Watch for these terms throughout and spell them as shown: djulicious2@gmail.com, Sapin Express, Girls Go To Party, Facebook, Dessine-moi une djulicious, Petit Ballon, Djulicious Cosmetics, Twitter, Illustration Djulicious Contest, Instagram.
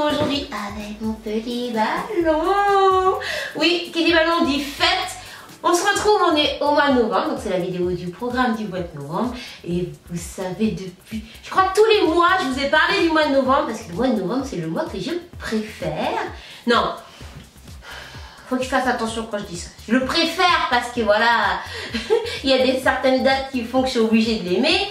retrouve aujourd'hui avec mon petit ballon. Oui, qui dit ballon dit fête. On se retrouve, on est au mois de novembre, donc c'est la vidéo du programme du mois de novembre. Et vous savez, depuis, je crois tous les mois, je vous ai parlé du mois de novembre, parce que le mois de novembre, c'est le mois que je préfère. Non, faut que je fasse attention quand je dis ça. Je le préfère parce que voilà, il y a certaines dates qui font que je suis obligée de l'aimer.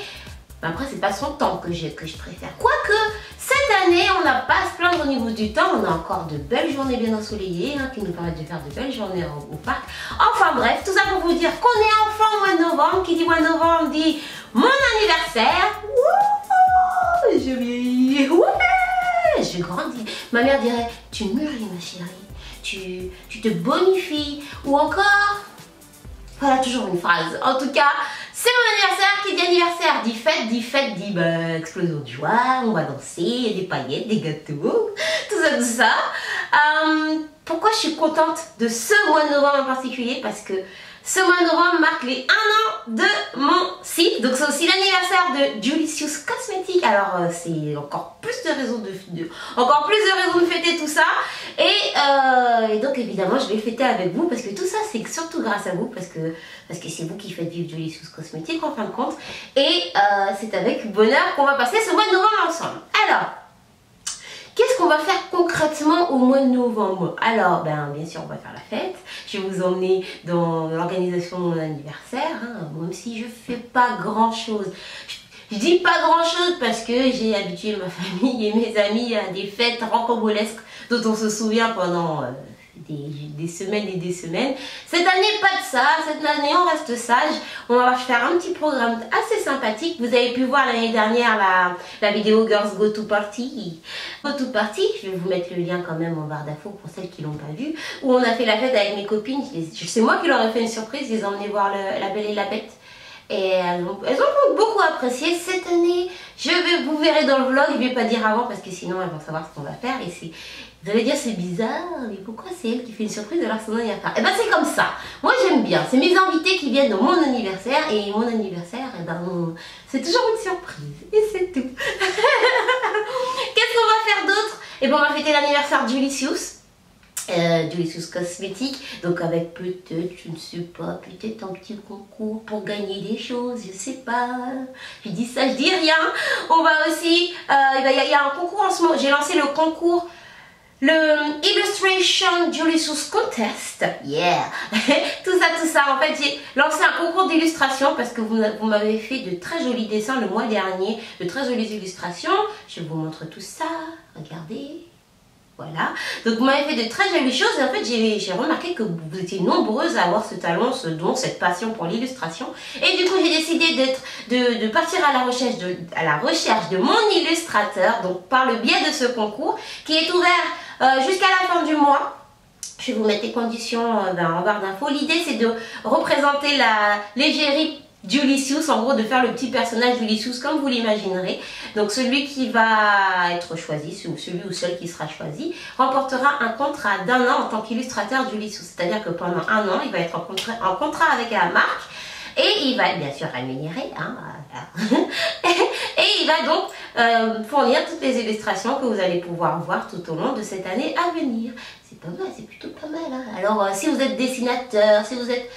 Mais après, c'est pas son temps que je préfère. Quoique, cette année, on n'a pas à se plaindre au niveau du temps. On a encore de belles journées bien ensoleillées hein, qui nous permettent de faire de belles journées au parc. Enfin bref, tout ça pour vous dire qu'on est enfin au mois de novembre. Qui dit mois de novembre dit mon anniversaire. Wouh, je vieillis. Ouais, je grandis. Ma mère dirait, tu mûris ma chérie. Tu te bonifies. Ou encore... Voilà, toujours une phrase. En tout cas, c'est mon anniversaire. Qui dit anniversaire dit fête, dit bah, explosion de joie, on va danser, il y a des paillettes, des gâteaux, tout ça, tout ça. Pourquoi je suis contente de ce mois de novembre en particulier? Parce que ce mois de novembre marque les 1 an de mon site. Donc c'est aussi l'anniversaire de Djulicious Cosmetics. Alors c'est encore plus de raisons de fêter tout ça. Et donc évidemment je vais fêter avec vous parce que tout ça c'est surtout grâce à vous. Parce que c'est vous qui faites vivre Djulicious Cosmetics en fin de compte. Et c'est avec bonheur qu'on va passer ce mois de novembre ensemble. Alors... qu'est-ce qu'on va faire concrètement au mois de novembre? Alors, bien sûr, on va faire la fête. Je vais vous emmener dans l'organisation de mon anniversaire, hein, même si je ne fais pas grand-chose. Je dis pas grand-chose parce que j'ai habitué ma famille et mes amis à des fêtes rocambolesques dont on se souvient pendant des semaines et des semaines. Cette année, pas de ça. Cette année, on reste sage. On va faire un petit programme assez sympathique. Vous avez pu voir l'année dernière la vidéo Girls Go To Party. Je vais vous mettre le lien quand même en barre d'infos pour celles qui l'ont pas vu. Où on a fait la fête avec mes copines. C'est moi qui leur ai fait une surprise. Je les ai emmenées voir La Belle et la Bête. Et elles ont beaucoup apprécié cette année. Vous verrez dans le vlog, je ne vais pas dire avant parce que sinon elles vont savoir ce qu'on va faire. Et vous allez dire c'est bizarre, mais pourquoi c'est elle qui fait une surprise alors son anniversaire? Et bien c'est comme ça, moi j'aime bien, c'est mes invités qui viennent dans mon anniversaire. Et mon anniversaire, c'est toujours une surprise. Et c'est tout. Qu'est-ce qu'on va faire d'autre? Et bien on va fêter l'anniversaire de Djulicious. Djulicious Cosmetics, donc avec peut-être, je ne sais pas, peut-être un petit concours pour gagner des choses, je sais pas, je dis ça, je dis rien. On va aussi, il y a un concours en ce moment, j'ai lancé le concours, le Illustration Djulicious Contest, yeah. tout ça, en fait j'ai lancé un concours d'illustration parce que vous m'avez fait de très jolis dessins le mois dernier, de très jolies illustrations, je vous montre tout ça, regardez. Voilà, donc vous m'avez fait de très jolies choses et en fait j'ai remarqué que vous étiez nombreuses à avoir ce talent, ce don, cette passion pour l'illustration. Et du coup j'ai décidé de partir à la recherche de mon illustrateur, donc par le biais de ce concours qui est ouvert jusqu'à la fin du mois. Je vais vous mettre les conditions en barre d'infos. L'idée c'est de représenter la l'égérie Djulicious, en gros de faire le petit personnage Djulicious comme vous l'imaginerez. Donc celui qui va être choisi, celui ou celle qui sera choisi, remportera un contrat d'1 an en tant qu'illustrateur Djulicious. C'est-à-dire que pendant 1 an, il va être en contrat avec la marque et il va être bien sûr rémunéré. Hein, voilà. Et il va donc fournir toutes les illustrations que vous allez pouvoir voir tout au long de cette année à venir. C'est pas mal, c'est plutôt pas mal. Hein. Alors si vous êtes dessinateur, si vous êtes...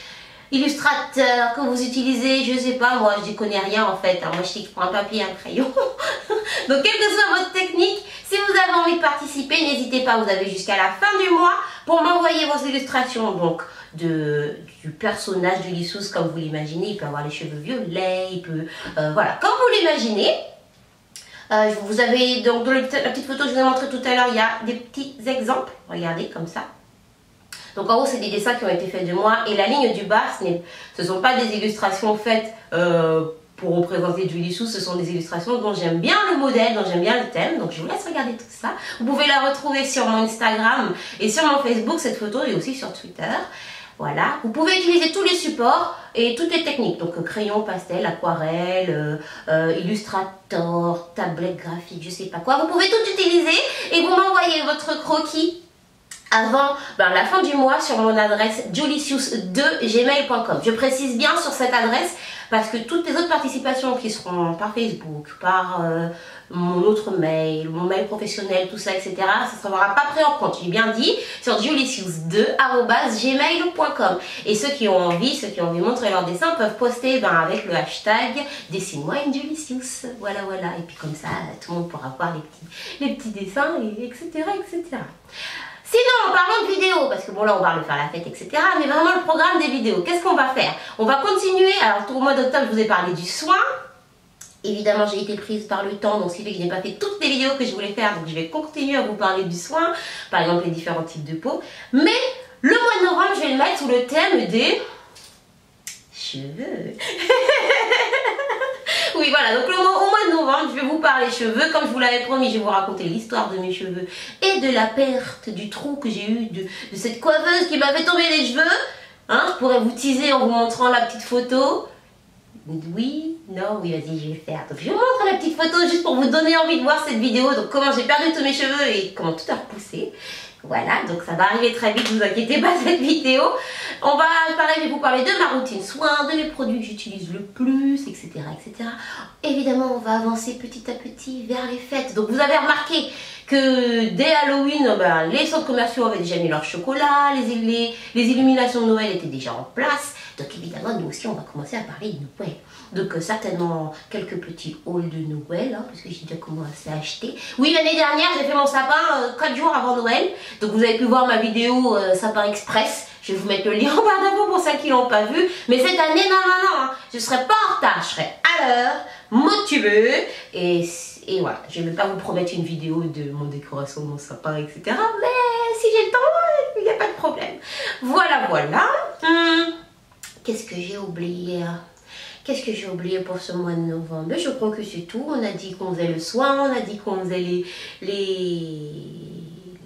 illustrateur que vous utilisez, je sais pas, moi je n'y connais rien en fait, hein. Moi je sais que je prends un papier et un crayon. Donc quelle que soit votre technique, si vous avez envie de participer, n'hésitez pas, vous avez jusqu'à la fin du mois pour m'envoyer vos illustrations donc du personnage Djulicious comme vous l'imaginez, il peut avoir les cheveux violets, il peut, voilà, comme vous l'imaginez. Vous avez donc dans la petite photo que je vous ai montré tout à l'heure, il y a des petits exemples, regardez comme ça. Donc en gros c'est des dessins qui ont été faits de moi et la ligne du bas ce ne sont pas des illustrations faites pour représenter Djulicious, ce sont des illustrations dont j'aime bien le modèle, dont j'aime bien le thème, donc je vous laisse regarder tout ça. Vous pouvez la retrouver sur mon Instagram et sur mon Facebook cette photo et aussi sur Twitter. Voilà, vous pouvez utiliser tous les supports et toutes les techniques, donc crayon, pastel, aquarelle, illustrator, tablette graphique, je sais pas quoi. Vous pouvez tout utiliser et vous m'envoyez votre croquis avant la fin du mois sur mon adresse djulicious2@gmail.com. Je précise bien sur cette adresse parce que toutes les autres participations qui seront par Facebook, par mon autre mail, mon mail professionnel, tout ça, etc., ça ne sera pas pris en compte. J'ai bien dit sur djulicious2@gmail.com. Et ceux qui ont envie de montrer leur dessin peuvent poster avec le hashtag Dessine-moi une djulicious. Voilà, voilà. Et puis comme ça, tout le monde pourra voir les petits dessins, etc., etc. Sinon, parlons de vidéos, parce que bon là on va faire la fête, etc. Mais vraiment le programme des vidéos, qu'est-ce qu'on va faire? On va continuer, alors tout au mois d'octobre je vous ai parlé du soin. Évidemment j'ai été prise par le temps, donc ce qui fait que je n'ai pas fait toutes les vidéos que je voulais faire. Donc je vais continuer à vous parler du soin, par exemple les différents types de peau. Mais le mois de novembre je vais le mettre sous le thème des cheveux. Oui voilà, donc au mois de novembre je vais vous parler cheveux, comme je vous l'avais promis. Je vais vous raconter l'histoire de mes cheveux et de la perte du trou que j'ai eu de cette coiffeuse qui m'a fait tomber les cheveux, hein. Je pourrais vous teaser en vous montrant la petite photo. Oui, non, oui, vas-y, je vais faire. Donc je vous montre la petite photo juste pour vous donner envie de voir cette vidéo. Donc comment j'ai perdu tous mes cheveux et comment tout a repoussé. Voilà, donc ça va arriver très vite, ne vous inquiétez pas, cette vidéo. On va, pareil, je vais vous parler de ma routine soin, de mes produits que j'utilise le plus, etc., etc. Évidemment, on va avancer petit à petit vers les fêtes. Donc vous avez remarqué que dès Halloween, les centres commerciaux avaient déjà mis leur chocolat, les illuminations de Noël étaient déjà en place. Donc évidemment, nous aussi, on va commencer à parler de Noël. Donc certainement quelques petits hauls de Noël, hein, parce que j'ai déjà commencé à acheter. Oui, l'année dernière, j'ai fait mon sapin 4 jours avant Noël. Donc vous avez pu voir ma vidéo Sapin Express. Je vais vous mettre le lien en barre d'infos pour celles qui ne l'ont pas vu. Mais cette année, non, non, non, hein, je ne serai pas en retard. Je serai à l'heure, motivée. Et voilà, je ne vais pas vous promettre une vidéo de mon décoration, mon sapin, etc. Mais si j'ai le temps, il n'y a pas de problème. Voilà, voilà. Qu'est-ce que j'ai oublié? Qu'est-ce que j'ai oublié pour ce mois de novembre? Je crois que c'est tout. On a dit qu'on faisait le soin, on a dit qu'on faisait les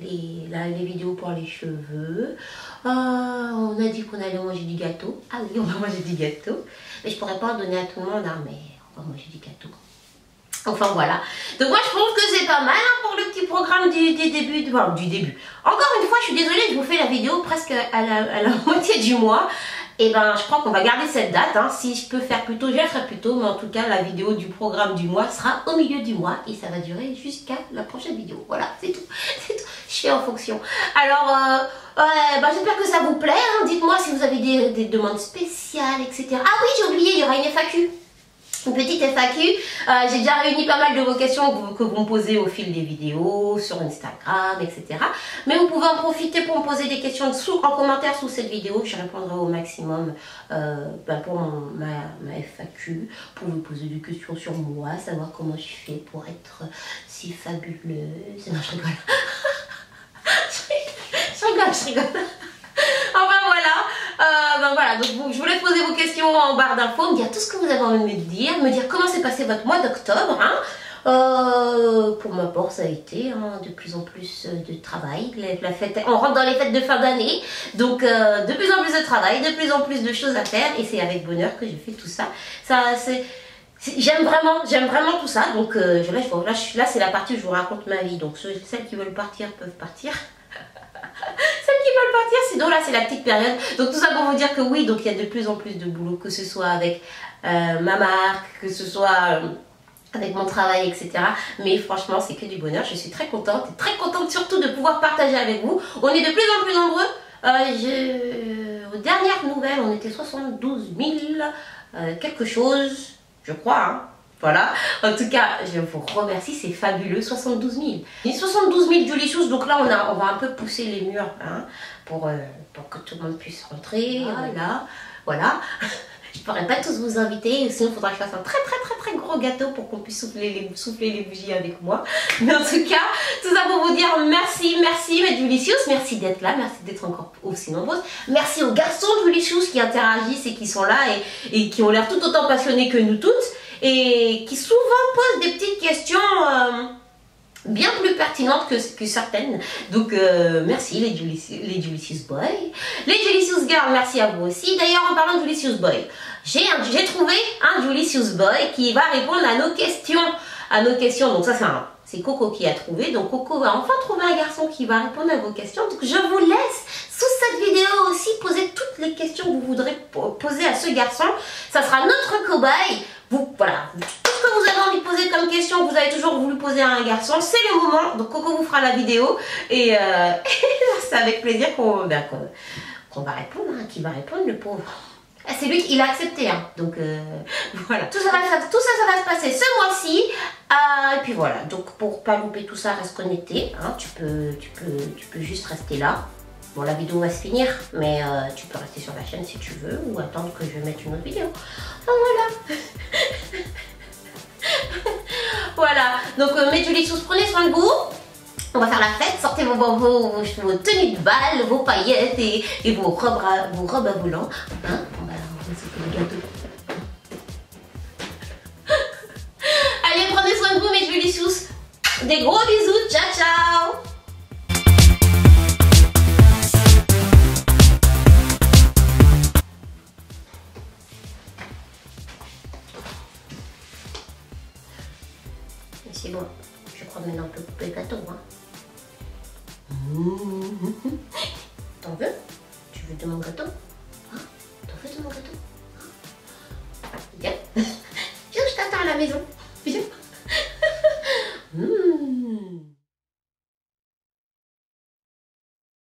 vidéos pour les cheveux. On a dit qu'on allait manger du gâteau. Ah oui, on va manger du gâteau. Mais je pourrais pas en donner à tout le monde, hein, mais on va manger du gâteau. Enfin voilà. Donc moi je pense que c'est pas mal, hein, pour le petit programme du début. Encore une fois, je suis désolée, je vous fais la vidéo presque à la moitié du mois. Et je crois qu'on va garder cette date, hein. Si je peux faire plus tôt, je la ferai plus tôt. Mais en tout cas, la vidéo du programme du mois sera au milieu du mois. Et ça va durer jusqu'à la prochaine vidéo. Voilà, c'est tout. C'est tout. Je fais en fonction. Alors, j'espère que ça vous plaît, hein. Dites-moi si vous avez des demandes spéciales, etc. Ah oui, j'ai oublié, il y aura une FAQ. Une petite FAQ, j'ai déjà réuni pas mal de vos questions que vous me posez au fil des vidéos, sur Instagram, etc. Mais vous pouvez en profiter pour me poser des questions en commentaire sous cette vidéo. Je répondrai au maximum pour ma FAQ, pour vous poser des questions sur moi, savoir comment je fais pour être si fabuleuse. Non, je rigole. je rigole. Enfin voilà. Voilà, donc je vous laisse poser vos questions en barre d'infos, me dire tout ce que vous avez envie de dire, me dire comment s'est passé votre mois d'octobre, hein. Pour ma part, ça a été, hein, de plus en plus de travail. La fête, on rentre dans les fêtes de fin d'année, donc de plus en plus de travail, de plus en plus de choses à faire, et c'est avec bonheur que je fais tout ça. J'aime vraiment tout ça, donc là c'est la partie où je vous raconte ma vie, donc celles qui veulent partir peuvent partir. Celles qui veulent partir, sinon là c'est la petite période. Donc tout ça pour vous dire que oui, donc il y a de plus en plus de boulot, que ce soit avec ma marque, que ce soit avec mon travail, etc. Mais franchement c'est que du bonheur, je suis très contente surtout de pouvoir partager avec vous. On est de plus en plus nombreux. Aux dernières nouvelles, on était 72 000 quelque chose, je crois, hein. Voilà, en tout cas, je vous remercie, c'est fabuleux, 72 000. Les 72 000 djulicious, donc là, on va un peu pousser les murs, hein, pour que tout le monde puisse rentrer, voilà. Je ne pourrais pas tous vous inviter, sinon il faudra que je fasse un très gros gâteau pour qu'on puisse souffler les bougies avec moi. Mais en tout cas, tout ça pour vous dire merci mes djulicious, merci d'être là, merci d'être encore aussi nombreuses. Merci aux garçons djulicious qui interagissent et qui sont là et qui ont l'air tout autant passionnés que nous toutes. Et qui souvent posent des petites questions bien plus pertinentes que certaines. Donc merci les Djulicious Boys. Les Djulicious Girls, merci à vous aussi. D'ailleurs, en parlant de Djulicious Boys, j'ai trouvé un Djulicious Boy qui va répondre à nos questions. Donc ça c'est un C'est Coco qui a trouvé, donc Coco va enfin trouver un garçon qui va répondre à vos questions. Donc je vous laisse sous cette vidéo aussi poser toutes les questions que vous voudrez poser à ce garçon. Ça sera notre cobaye. Vous, voilà, tout ce que vous avez envie de poser comme question, vous avez toujours voulu poser à un garçon, c'est le moment. Donc Coco vous fera la vidéo et c'est avec plaisir qu'on va répondre, hein, qui va répondre le pauvre. C'est lui qui l'a accepté, hein. Donc voilà. Tout ça, ça va se passer ce mois-ci. Et puis voilà, donc pour pas louper tout ça, reste connecté. Hein. Tu peux juste rester là. Bon, la vidéo va se finir, mais tu peux rester sur la chaîne si tu veux ou attendre que je mette une autre vidéo. Voilà. Voilà, donc mes djulicious, prenez soin de vous. On va faire la fête, sortez vos tenues de bal, vos paillettes et vos robes à volants. Hein, on va sauter le gâteau. Allez, prenez soin de vous mes djulicious. Des gros bisous, ciao ciao. Et c'est bon, je crois maintenant que couper le gâteau, hein. T'en veux? Tu veux de mon gâteau? Hein? T'en veux de mon gâteau? Hein? Viens, je t'attends à la maison.